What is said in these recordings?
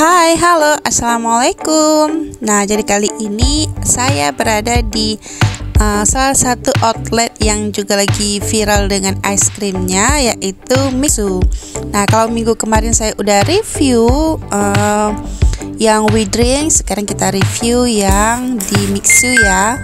Hai, halo, assalamualaikum. Nah, jadi kali ini saya berada di salah satu outlet yang juga lagi viral dengan ice creamnya, yaitu Mixue. Nah, kalau minggu kemarin saya udah review yang We Drink, sekarang kita review yang di Mixue ya.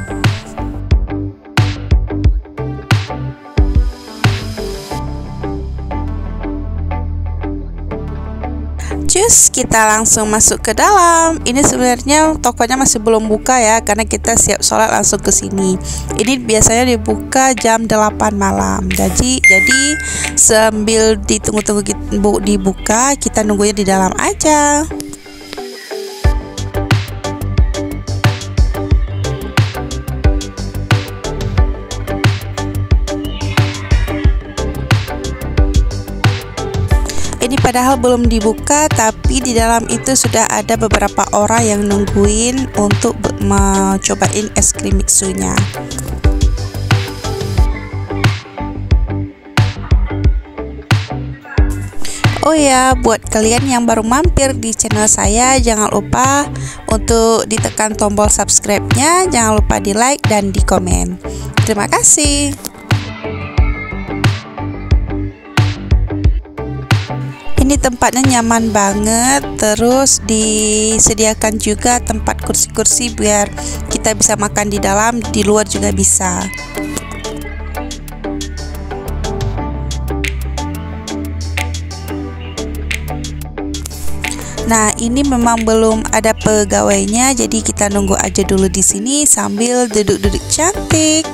Cus, kita langsung masuk ke dalam. Ini sebenarnya tokonya masih belum buka ya, karena kita siap sholat langsung ke sini. Ini biasanya dibuka jam 8 malam. Jadi sambil ditunggu-tunggu dibuka, kita nunggunya di dalam aja. Ini padahal belum dibuka, tapi di dalam itu sudah ada beberapa orang yang nungguin untuk mau cobain es krim Mixue-nya. Oh ya, buat kalian yang baru mampir di channel saya, jangan lupa untuk ditekan tombol subscribe-nya, jangan lupa di like dan di komen. Terima kasih. Ini tempatnya nyaman banget, terus disediakan juga tempat kursi-kursi biar kita bisa makan di dalam, di luar juga bisa. Nah, ini memang belum ada pegawainya, jadi kita nunggu aja dulu di sini sambil duduk-duduk cantik.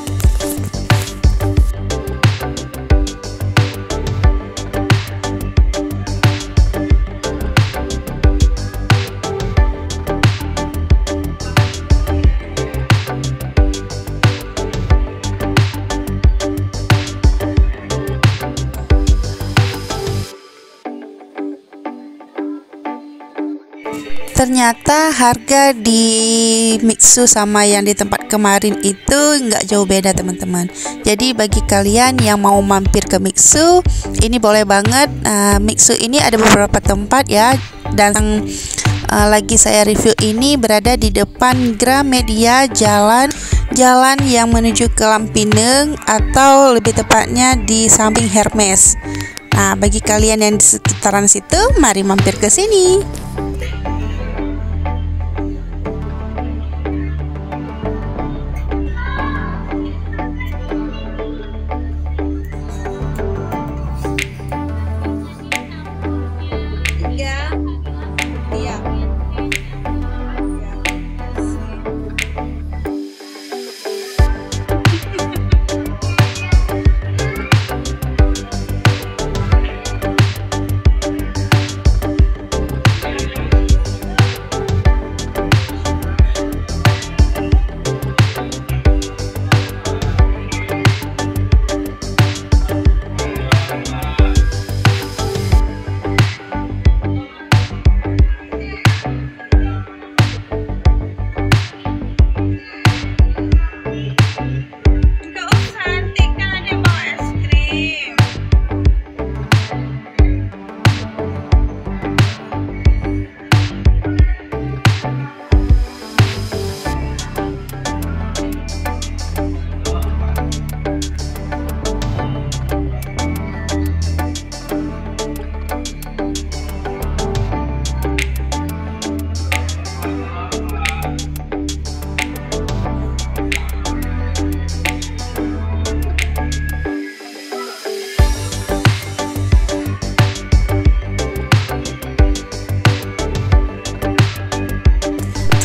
Ternyata harga di Mixue sama yang di tempat kemarin itu nggak jauh beda, teman-teman. Jadi bagi kalian yang mau mampir ke Mixue, ini boleh banget. Mixue ini ada beberapa tempat ya, dan lagi saya review ini berada di depan Gramedia, jalan yang menuju ke Lampineng, atau lebih tepatnya di samping Hermes. Nah, bagi kalian yang di sekitaran situ, mari mampir ke sini.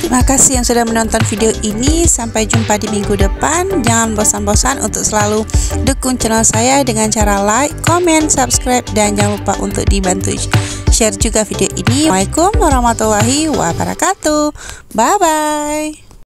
Terima kasih yang sudah menonton video ini. Sampai jumpa di minggu depan. Jangan bosan-bosan untuk selalu dukung channel saya dengan cara like, comment, subscribe, dan jangan lupa untuk dibantu share juga video ini. Assalamualaikum warahmatullahi wabarakatuh. Bye-bye.